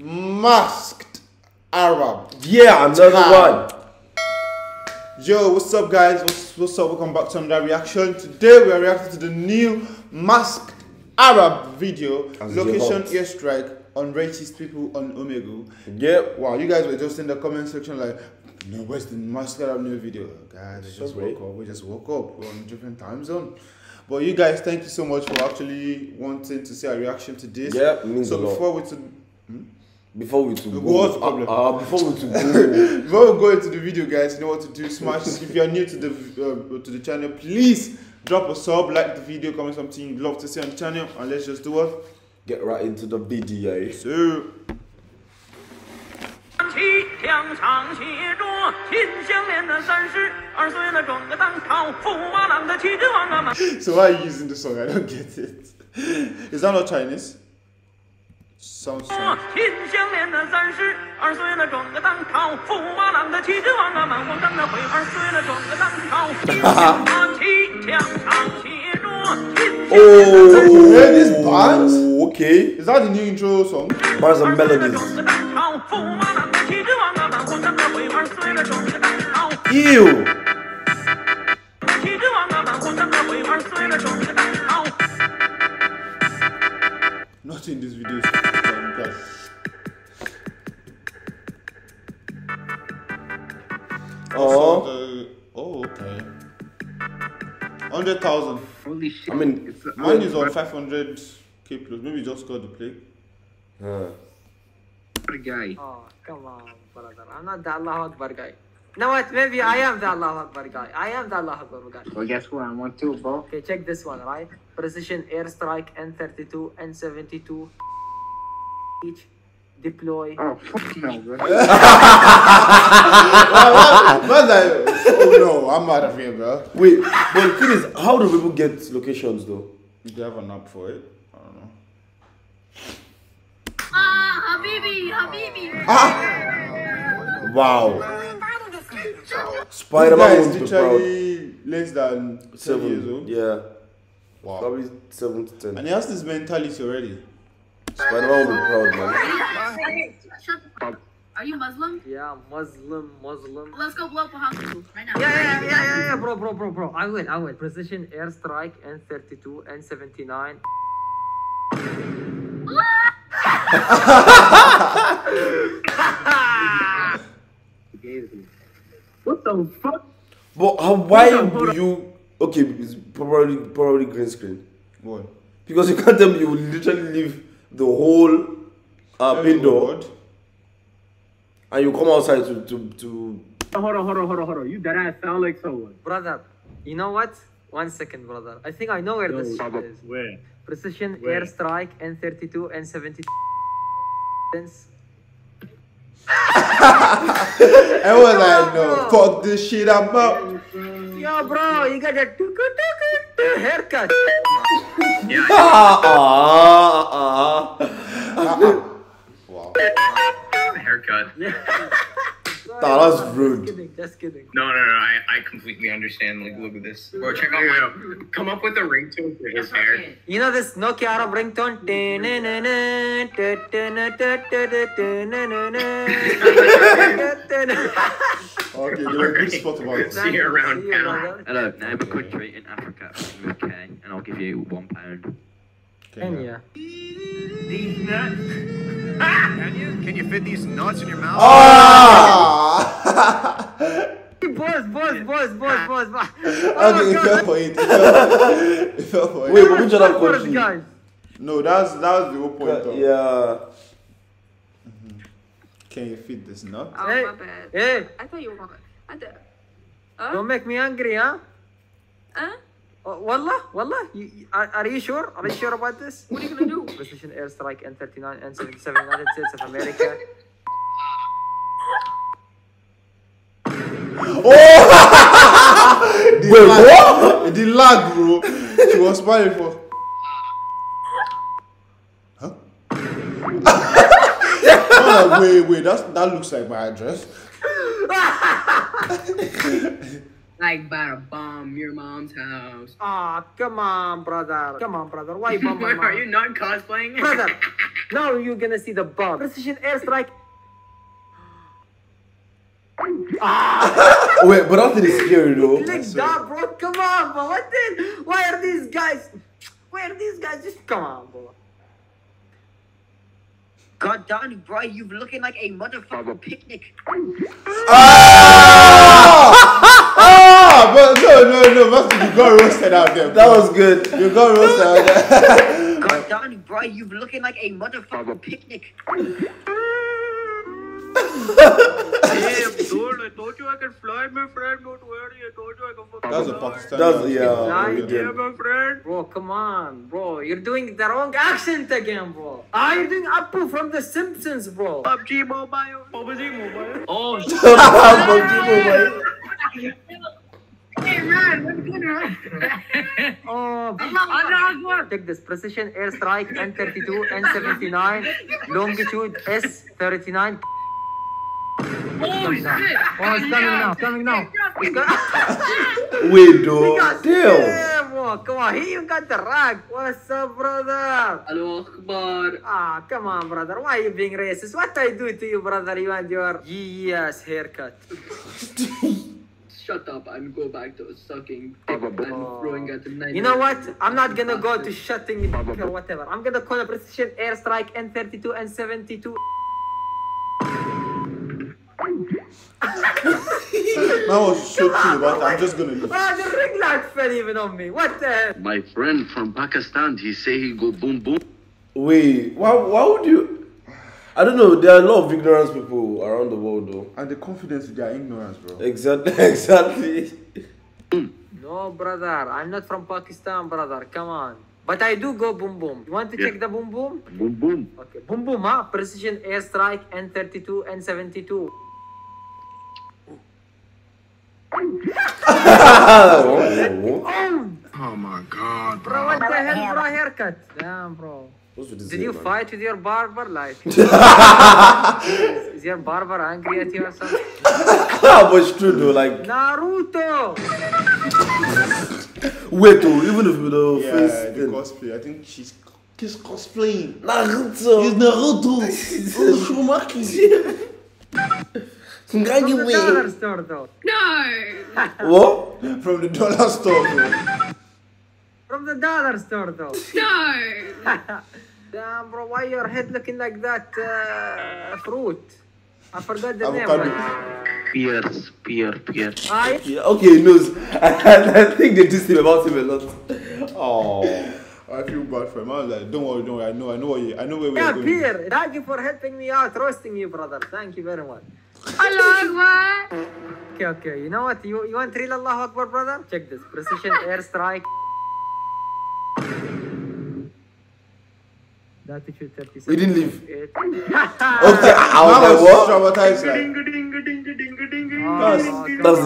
Masked Arab. Yeah, another one. Yo, what's up, guys? What's up? Welcome back to another reaction. Today we are reacting to the new Masked Arab video, location airstrike on racist people on Omegle. Yep. Wow, you guys were just in the comment section like, no, where's the Masked Arab new video? Guys, we just woke up. We're on a different time zone. But you guys, thank you so much for actually wanting to see a reaction to this. Yeah, so before we go into the video, guys, you know what to do. Smash. If you are new to the channel, please drop a sub, like the video, comment something you'd love to see on the channel, and let's just do what? Get right into the video. So. So why are you using the song? I don't get it. Is that not Chinese? Sounds Chinese. Oh, hear this band? Okay. Is that the new intro song? Bars and Melodies. Ew. Nothing in this video. Oh, oh, okay. 100,000. Holy shit! I mean, mine is on 500K plus. Maybe just got the play. What a guy! Oh, come on, brother! I'm not the Allah Akbar guy. No, what? Maybe I am the Allah Akbar guy. I am the Allah Akbar guy. Well, guess what? I want to, bro. Okay, check this one, right? Precision airstrike N32, N72. Each deploy. Oh, fuck no, bro. Oh, no, I'm out of here, bro. Wait, but the thing is, how do people get locations, though? Do they have an app for it? I don't know. Ah, Habibi, Habibi. Ah! Wow. Spider-Man is literally less than 7 years old. Yeah. Wow. Probably 7 to 10. And he has this mentality already. Spider-Man will be proud, man. Shut up. Are you Muslim? Yeah, Muslim. Let's go blow up a hospital right now. Yeah. Bro. I win. Precision airstrike N32, N79. What the fuck? But why do you... Okay, because probably green screen. Why? Because you can't tell me you will literally leave the whole window and you come outside to... Hold on. You dead ass sound like someone. Brother, you know what? 1 second, brother. I think I know where this shit is. Where? Precision airstrike N32, N72. Everyone like, no, fuck this shit, I'm up. Yo, bro, you got a tuku haircut. Wow. Haircut. That's rude. Just kidding. No. I completely understand. Like, look at this. Bro, check out my. Come up with a ringtone for his hair. You know this Nokia Arab ringtone? Okay, you're a good spot about it. See you around town. Hello, name a country in Africa. Okay, and I'll give you £1. Kenya. These nuts. Can you fit these nuts in your mouth? Oh! boys. It fell for it. Wait, but which other country? No, that was the whole point. Can you fit this nut? Oh, hey. My bad. Hey. I thought you were wrong. Don't make me angry, huh? Huh? Wallah, are you sure? Are you sure about this? What are you gonna do? Precision airstrike N39, N77, United States of America. Oh! Wait, what? The lag, bro. She was smiling for. Huh? Wait, that looks like my address. Like by a bomb, your mom's house. Aw, come on, brother. Come on, brother. Why bomb my mom? Are you not cosplaying? Brother, now you're gonna see the bomb. Precision airstrike. Ah! Wait, but after this scary though. Like that, bro. Come on, bro. What the? Why are these guys? Why are these guys? Just come on, bro. God damn it, bro. You're looking like a motherfucker picnic. Ah! Ah! But no. Master, you got roasted out there. Bro. That was good. You got roasted out there. God damn it, bro. You're looking like a motherfucker picnic. Hey, Abdul, I told you I can fly, my friend. Don't worry, I told you I can fucking fly. That's a Pakistan. Yeah, my friend. Bro, come on, bro. You're doing the wrong accent again, bro. You're doing Appu from The Simpsons, bro. PUBG Mobile. PUBG Mobile. Oh, shit. PUBG Mobile. Hey, man, what's going on? Oh, Allah. Take this. Precision airstrike N32, N79, longitude S39. Oh, shit! Oh, it's coming now! It's coming now! We do. Damn! Oh, come on, he even got the rag. What's up, brother? Hello, Akbar. Ah, come on, brother. Why are you being racist? What I do to you, brother? You and your yes haircut. Shut up and go back to sucking and throwing at the night. You know what? I'm not gonna go to shutting or whatever. I'm gonna call a precision airstrike N32 and N72. Now I was so cool about it. I'm just gonna leave. Ah, the ring light fell even on me. What the hell? My friend from Pakistan, he say he go boom boom. Wait, why would you? I don't know. There are a lot of ignorance people around the world though. And the confidence with their ignorance, bro. Exactly. No, brother, I'm not from Pakistan, brother. Come on. But I do go boom boom. You want to check the boom boom? Boom boom. Okay, boom boom, huh? Precision airstrike N32 and N72. Oh my god, bro. Bro, what the hell, bro? Haircut. Damn, bro. Did you fight with your barber? Like, is your barber angry at you or something? That was true, though. Like, Naruto. Wait, though, even if we don't face the cosplay, I think she's cosplaying. Naruto. He's Naruto. Oh, from the dollar store, though. No! What? From the dollar store, though. From the dollar store, though. No! Damn, bro, why your head looking like that fruit? I forgot the name. Pierre. Okay, he knows. I think they dissed him about him a lot. Oh. I feel bad for him. I was like, don't worry. I know where we're going. Yeah, Pierre, thank you for helping me out, roasting you, brother. Thank you very much. Allah Akbar! Okay, you know what? You want real Allah Akbar, brother? Check this. Precision airstrike. Latitude 37. We didn't leave. Okay, I was traumatized. That's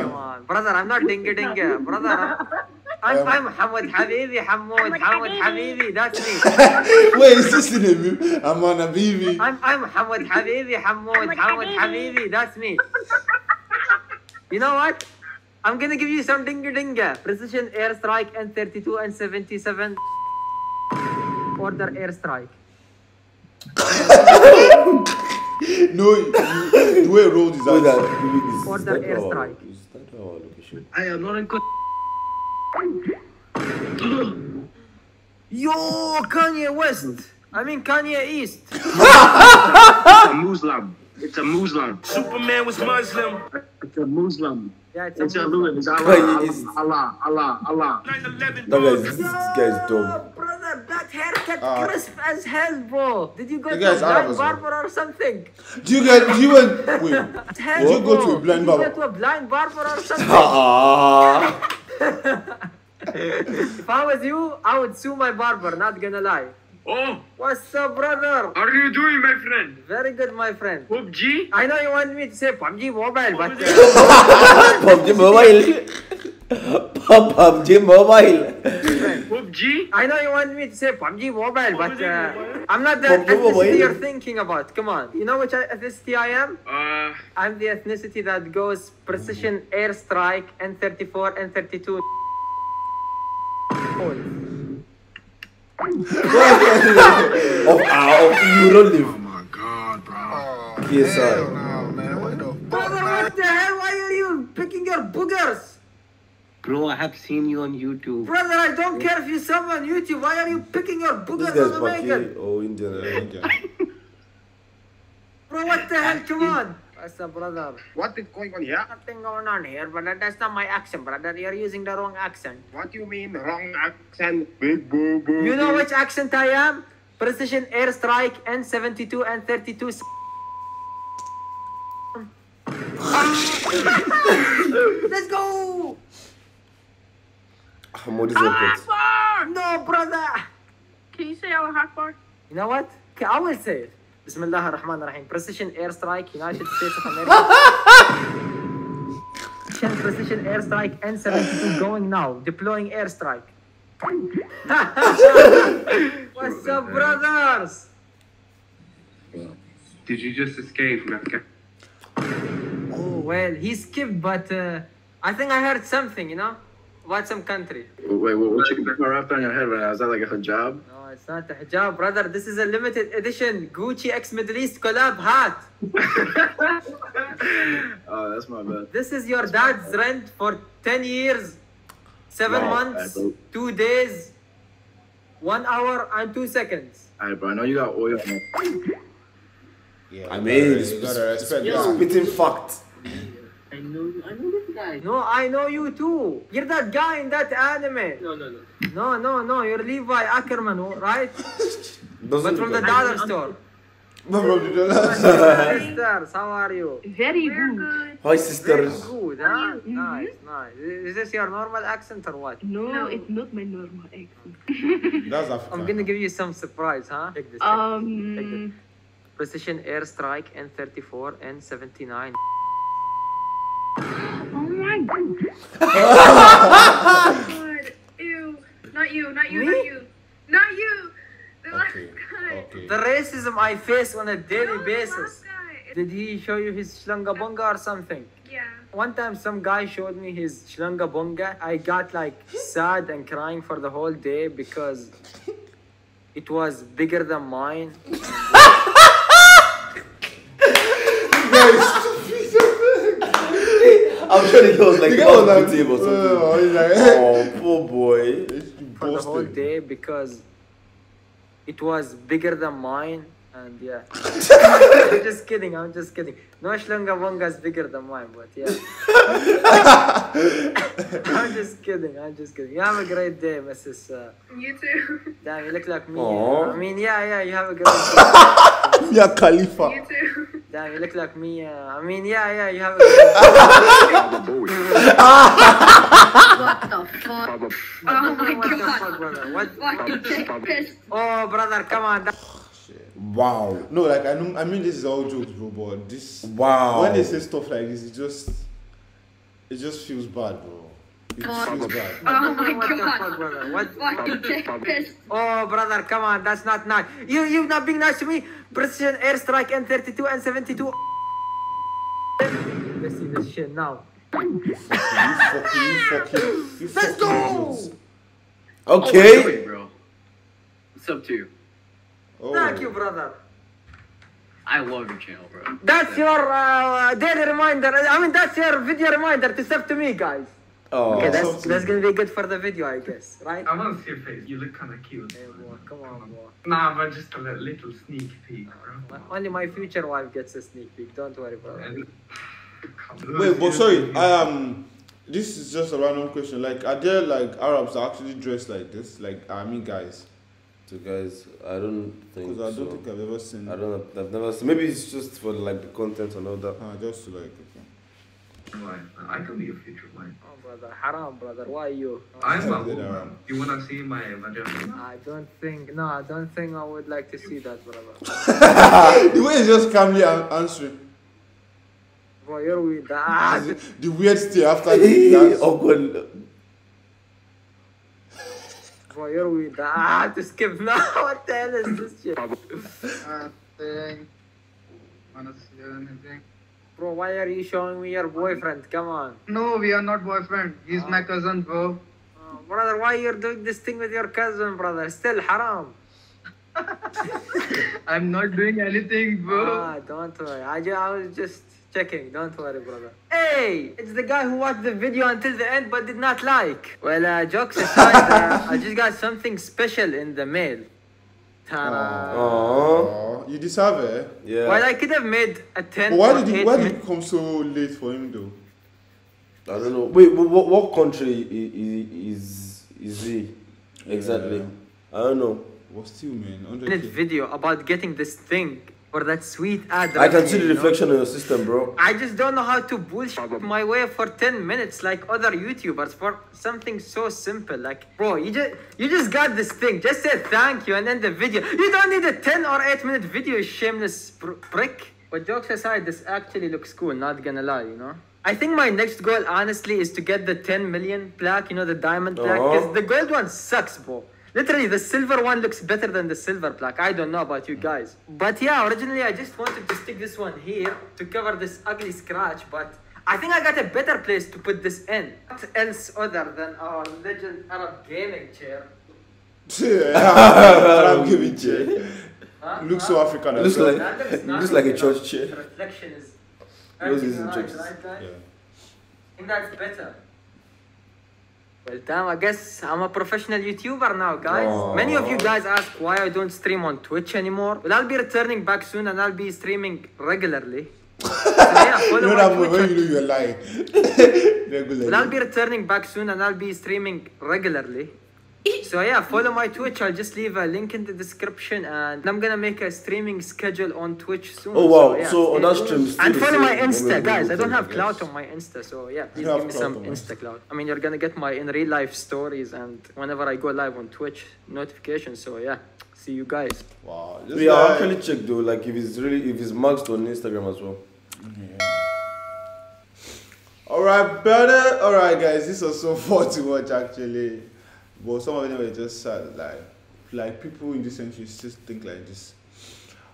come on. Brother, I'm not dingy. Brother, I'm Hamad Habibi, that's me. Wait, is this the name? I'm Hamad Habibi, that's me. You know what? I'm gonna give you some dingy. Precision airstrike N32 and N77. Order airstrike. No, the way road is that. Order airstrike. Is that our location? I am not in. Yo, Kanye West. I mean Kanye East. It's a Muslim. It's a Muslim. Superman was Muslim. It's a Muslim. Yeah, it's a Muslim. It's Allah. 9/11. This guy's dumb. Brother, that haircut crisp as hell, bro. Did you go to a blind barber or something? Did you go to a blind barber or something? If I was you, I would sue my barber, not gonna lie. Oh! What's up, brother? How are you doing, my friend? Very good, my friend. PUBG? I know you want me to say PUBG Mobile, but... PUBG Mobile! PUBG Mobile! PUBG? I know you want me to say PUBG Mobile, but I'm not the ethnicity you're thinking about. Come on. You know which ethnicity I am? I'm the ethnicity that goes precision airstrike N34, N32. Oh my god, bro. Yes, sir. No, man. What the fuck? Brother, what the hell? Why are you picking your boogers? Bro, I have seen you on YouTube. Brother, I don't care if you sub on YouTube. Why are you picking your boogers on Omegle? Oh, Indian. Bro, what the hell? Come on. What's up, brother? What is going on here? Nothing going on here, brother. That's not my accent, brother. You're using the wrong accent. What do you mean, wrong accent? Big boo boo. You know which accent I am? Precision airstrike N72 and 32. Let's go. No, brother! Can you say our Akbar? You know what? I will say it. Bismillah ar-Rahman ar-Rahim. Precision airstrike, United States of America. Precision airstrike N72 going now. Deploying airstrike. What's up, brothers? Did you just escape, Mecca? Oh, well, he skipped, but I think I heard something, you know? What's some country? Wait, what you wrapped on your head right now? Is that like a hijab? No, it's not a hijab, brother. This is a limited edition Gucci X Middle East collab hat. Oh, that's my bad. This is your dad's rent for 10 years, 7 months, 2 days, 1 hour, and 2 seconds. Alright, bro, I know you got oil. Yeah, I mean, you gotta respect that. It's in fact. I know this guy. No, I know you too. You're that guy in that anime. No, you're Levi Ackerman, right? But from the dollar store. Sisters, how are you? Very good. Hi, sisters. Very good, huh? Nice. Is this your normal accent or what? No, it's not my normal accent. That's African. I'm gonna give you some surprise, huh? Take this. Take this. Precision airstrike N34 N79. Oh god. Ew. Not you. The last guy. Okay. The racism I face on a daily basis. Did he show you his shlanga bonga or something? Yeah. One time some guy showed me his shlanga bonga. I got like sad and crying for the whole day because it was bigger than mine. I'm sure he was like, table something. Oh, poor boy. For the whole day because it was bigger than mine, and yeah. I'm just kidding. No shlanga bonga is bigger than mine, but yeah. I'm just kidding. You have a great day, Mrs. You too. Damn, you look like me. Aww. I mean, yeah, you have a great day. Yeah, Khalifa. You too. Damn, you look like me. I mean, yeah, you have a What the fuck? Oh my god. Oh, brother, come on. Wow. No, like, I mean, this is all jokes, bro, but this... Wow. When they say stuff like this, it just feels bad, bro. It feels bad. Oh my god. What? Oh, brother, come on. That's not nice. You're not being nice to me. Precision airstrike N32 and 72. Let's see this shit now. You fucking. Let's go. Okay. Wait, bro. What's up to you? Oh. Thank you, brother. I love your channel, bro. That's your daily reminder. I mean, that's your video reminder to sub to me, guys. Oh, okay, that's gonna be good for the video, I guess, right? I want to see your face. You look kind of cute. Hey, boy, come on, boy. Nah, but just a little sneak peek, bro. Only my future wife gets a sneak peek. Don't worry, bro. Wait, but sorry. This is just a random question. Like, are there like Arabs that actually dress like this? Like, I mean, guys. So guys, I don't think. Because I don't think I've ever seen. I've never seen. Maybe it's just for like the content and all that. Just like. Okay. I can be your future wife. Oh, brother, haram, brother. Why you? I'm a woman. You wanna see my vagina? I don't think I would like to see that, brother. The way is just calmly answering. Bro, you're weird. The weird stare after. Oh god. Bro, you're weird. I have to skip now. What the hell is this shit? Honestly, anything. Bro, why are you showing me your boyfriend? Come on. No, we are not boyfriend. He's my cousin, bro. Brother, why you're doing this thing with your cousin, brother? Still haram. I'm not doing anything, bro. Don't worry. I was just checking. Don't worry, brother. Hey, it's the guy who watched the video until the end but did not like. Well, jokes aside, I just got something special in the mail. Oh, you deserve it. Yeah. Well, I could have made a 10. But why did it come so late for him, though? I don't know. Wait, what country is he exactly? I don't know. What's still, man? 100 video about getting this thing for that sweet ad. I can see the reflection on your system, bro. I just don't know how to bullshit my way for 10 minutes like other YouTubers for something so simple. Like, bro, you just got this thing. Just say thank you and end the video. You don't need a 10 or 8-minute video, shameless prick. But jokes aside, this actually looks cool. Not gonna lie, you know. I think my next goal, honestly, is to get the 10 million plaque, you know, the diamond plaque. Because the gold one sucks, bro. Literally, the silver one looks better than the silver plaque. I don't know about you guys. But yeah, originally, I just wanted to stick this one here to cover this ugly scratch. But I think I got a better place to put this in. What else other than our legend Arab gaming chair? Arab gaming chair. Looks so African. It looks like a church chair. Reflection is... I think that's better. Well, damn, I guess I'm a professional YouTuber now, guys. Many of you guys ask why I don't stream on Twitch anymore. Well, I'll be returning back soon and I'll be streaming regularly. So yeah, follow my Twitch. I'll just leave a link in the description, and I'm gonna make a streaming schedule on Twitch soon. Oh wow! So, yeah, so on that stream, and follow my Insta, guys. I don't have clout on my Insta, so yeah, please give me some Insta clout. I mean, you're gonna get my in real life stories and whenever I go live on Twitch notifications. So yeah, see you guys. Wow, we are actually checked though. Like if it's Masked on Instagram as well. Yeah. All right, brother. All right, guys. This was so fun to watch actually. But some of them were just sad, like people in this century just think like this.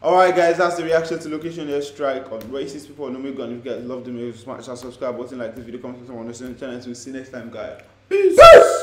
Alright guys, that's the reaction to location airstrike on racist people on Omegle. And if you guys love the movie, smash that subscribe button, like this video, comment on someone on the channel. So we'll see you next time, guys. Peace!